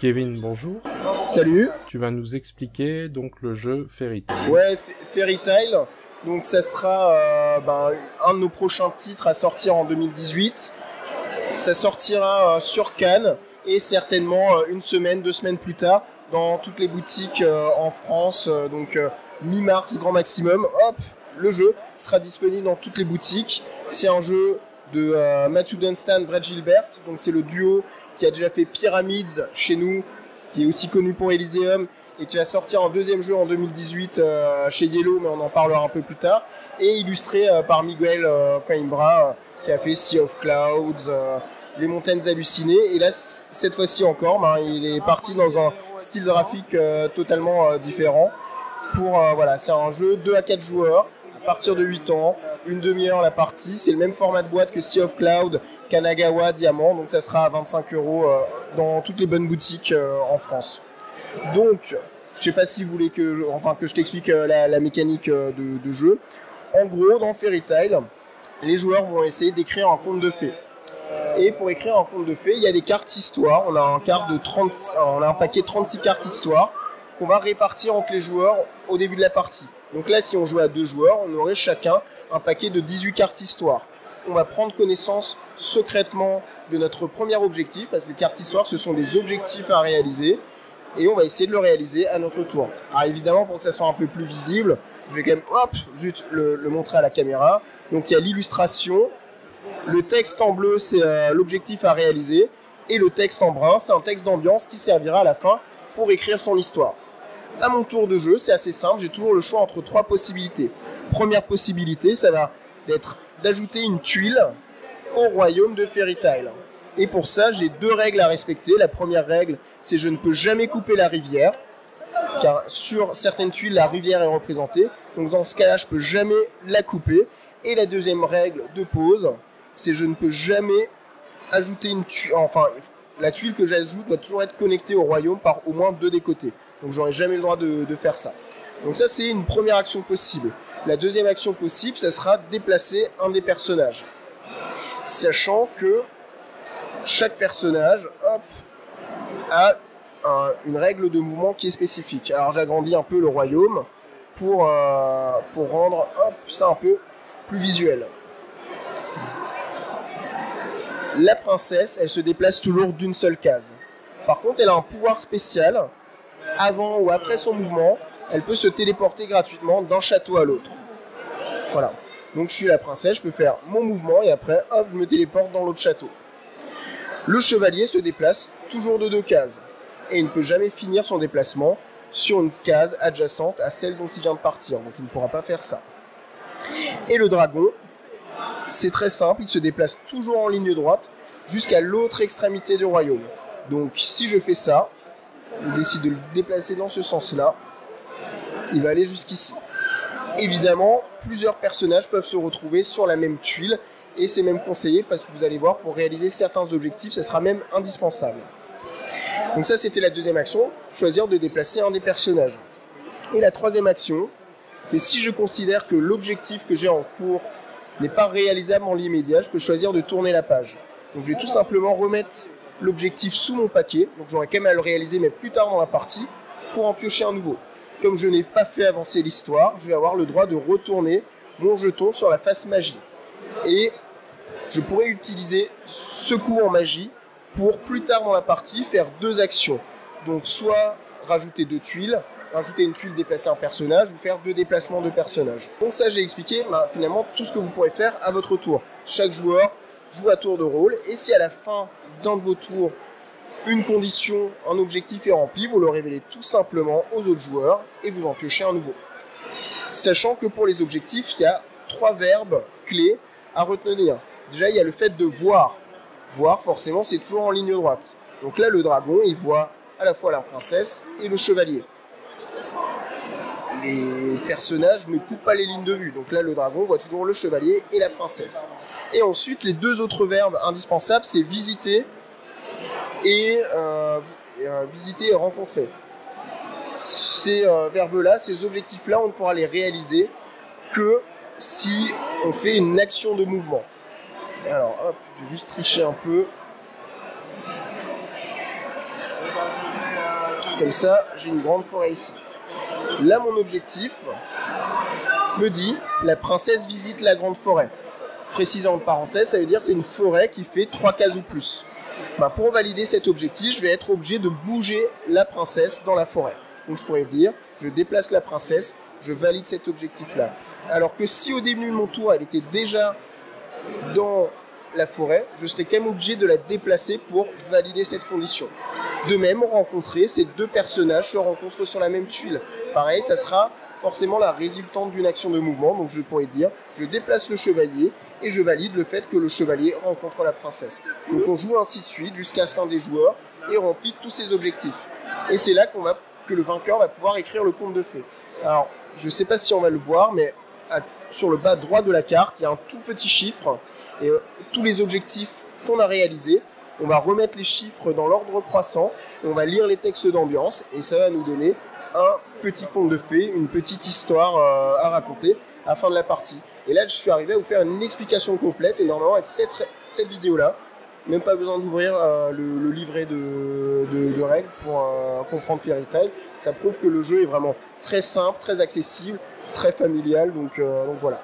Kevin, bonjour. Salut. Tu vas nous expliquer donc le jeu Fairy Tile. Ouais, Fairy Tile. Donc ça sera un de nos prochains titres à sortir en 2018. Ça sortira sur Cannes et certainement une semaine, 2 semaines plus tard dans toutes les boutiques en France. Donc mi-mars, grand maximum. Hop, le jeu sera disponible dans toutes les boutiques. C'est un jeu de Matthew Dunstan, Brad Gilbert. Donc c'est le duo qui a déjà fait Pyramids chez nous, qui est aussi connu pour Elysium, et qui va sortir en deuxième jeu en 2018 chez Yellow, mais on en parlera un peu plus tard, et illustré par Miguel Coimbra, qui a fait Sea of Clouds, Les Montagnes Hallucinées, et là, cette fois-ci encore, il est parti dans un style graphique totalement différent. C'est un jeu 2 à 4 joueurs, à partir de 8 ans, une demi-heure la partie, c'est le même format de boîte que Sea of Clouds, Kanagawa Diamant, donc ça sera à 25 € dans toutes les bonnes boutiques en France. Donc, je sais pas si vous voulez que je t'explique la mécanique de jeu. En gros, dans Fairy Tile, les joueurs vont essayer d'écrire un conte de fées. Et pour écrire un conte de fées, il y a des cartes histoire. On a un paquet de 36 cartes histoire qu'on va répartir entre les joueurs au début de la partie. Donc là, si on jouait à 2 joueurs, on aurait chacun un paquet de 18 cartes histoire. On va prendre connaissance secrètement de notre premier objectif, parce que les cartes histoire, ce sont des objectifs à réaliser. Et on va essayer de le réaliser à notre tour. Alors évidemment, pour que ça soit un peu plus visible, je vais quand même le montrer à la caméra. Donc il y a l'illustration, le texte en bleu c'est l'objectif à réaliser, et le texte en brun c'est un texte d'ambiance qui servira à la fin pour écrire son histoire. À mon tour de jeu, c'est assez simple, j'ai toujours le choix entre 3 possibilités. Première possibilité, ça va être d'ajouter une tuile au royaume de Fairy Tile. Et pour ça, j'ai 2 règles à respecter. La première règle, c'est je ne peux jamais couper la rivière, car sur certaines tuiles, la rivière est représentée. Donc dans ce cas-là, je ne peux jamais la couper. Et la deuxième règle de pause, c'est je ne peux jamais ajouter une tuile. Enfin, la tuile que j'ajoute doit toujours être connectée au royaume par au moins 2 des côtés. Donc j'aurai jamais le droit de faire ça. Donc ça, c'est une première action possible. La deuxième action possible, ça sera déplacer un des personnages. Sachant que chaque personnage a une règle de mouvement qui est spécifique. Alors j'agrandis un peu le royaume pour rendre ça un peu plus visuel. La princesse, elle se déplace toujours d'une seule case. Par contre, elle a un pouvoir spécial. Avant ou après son mouvement, elle peut se téléporter gratuitement d'un château à l'autre. Voilà. Donc je suis la princesse, je peux faire mon mouvement et après, je me téléporte dans l'autre château. Le chevalier se déplace toujours de 2 cases et il ne peut jamais finir son déplacement sur une case adjacente à celle dont il vient de partir, donc il ne pourra pas faire ça. Et le dragon, c'est très simple, il se déplace toujours en ligne droite jusqu'à l'autre extrémité du royaume. Donc si je fais ça, je décide de le déplacer dans ce sens-là, il va aller jusqu'ici. Évidemment, plusieurs personnages peuvent se retrouver sur la même tuile. Et c'est même conseillé parce que vous allez voir, pour réaliser certains objectifs, ça sera même indispensable. Donc ça, c'était la deuxième action, choisir de déplacer un des personnages. Et la troisième action, c'est si je considère que l'objectif que j'ai en cours n'est pas réalisable en l'immédiat, je peux choisir de tourner la page. Donc je vais tout simplement remettre l'objectif sous mon paquet, donc j'aurai quand même à le réaliser, mais plus tard dans la partie, pour en piocher un nouveau. Comme je n'ai pas fait avancer l'histoire, je vais avoir le droit de retourner mon jeton sur la face magie. Et je pourrais utiliser ce coup en magie pour plus tard dans la partie faire 2 actions. Donc soit rajouter 2 tuiles, rajouter une tuile, déplacer un personnage, ou faire 2 déplacements de personnages. Donc ça, j'ai expliqué finalement tout ce que vous pourrez faire à votre tour. Chaque joueur joue à tour de rôle, et si à la fin d'un de vos tours, une condition, un objectif est rempli, vous le révélez tout simplement aux autres joueurs, et vous en piochez un nouveau. Sachant que pour les objectifs, il y a 3 verbes clés à retenir. Déjà, il y a le fait de voir. Voir, forcément, c'est toujours en ligne droite. Donc là, le dragon, il voit à la fois la princesse et le chevalier. Les personnages ne coupent pas les lignes de vue. Donc là, le dragon voit toujours le chevalier et la princesse. Et ensuite, les 2 autres verbes indispensables, c'est visiter et visiter et rencontrer. Ces verbes-là, ces objectifs-là, on ne pourra les réaliser que si on fait une action de mouvement. Alors, je vais juste tricher un peu. Comme ça, j'ai une grande forêt ici. Là, mon objectif me dit « La princesse visite la grande forêt ». Précisant en parenthèse, ça veut dire que c'est une forêt qui fait 3 cases ou plus. Ben, pour valider cet objectif, je vais être obligé de bouger la princesse dans la forêt. Donc je pourrais dire « Je déplace la princesse, je valide cet objectif-là ». Alors que si au début de mon tour, elle était déjà dans la forêt, je serais quand même obligé de la déplacer pour valider cette condition. De même, rencontrer ces deux personnages se rencontrent sur la même tuile. Pareil, ça sera forcément la résultante d'une action de mouvement. Donc je pourrais dire, je déplace le chevalier et je valide le fait que le chevalier rencontre la princesse. Donc on joue ainsi de suite jusqu'à ce qu'un des joueurs ait rempli tous ses objectifs. Et c'est là que le vainqueur va pouvoir écrire le conte de fées. Alors, je ne sais pas si on va le voir, mais sur le bas droit de la carte, il y a un tout petit chiffre. Et tous les objectifs qu'on a réalisés, on va remettre les chiffres dans l'ordre croissant, on va lire les textes d'ambiance et ça va nous donner un petit conte de fées, une petite histoire à raconter à la fin de la partie. Et là, je suis arrivé à vous faire une explication complète et normalement avec cette vidéo-là, même pas besoin d'ouvrir le livret de règles pour comprendre Fairy Tile. Ça prouve que le jeu est vraiment très simple, très accessible, très familial, donc voilà.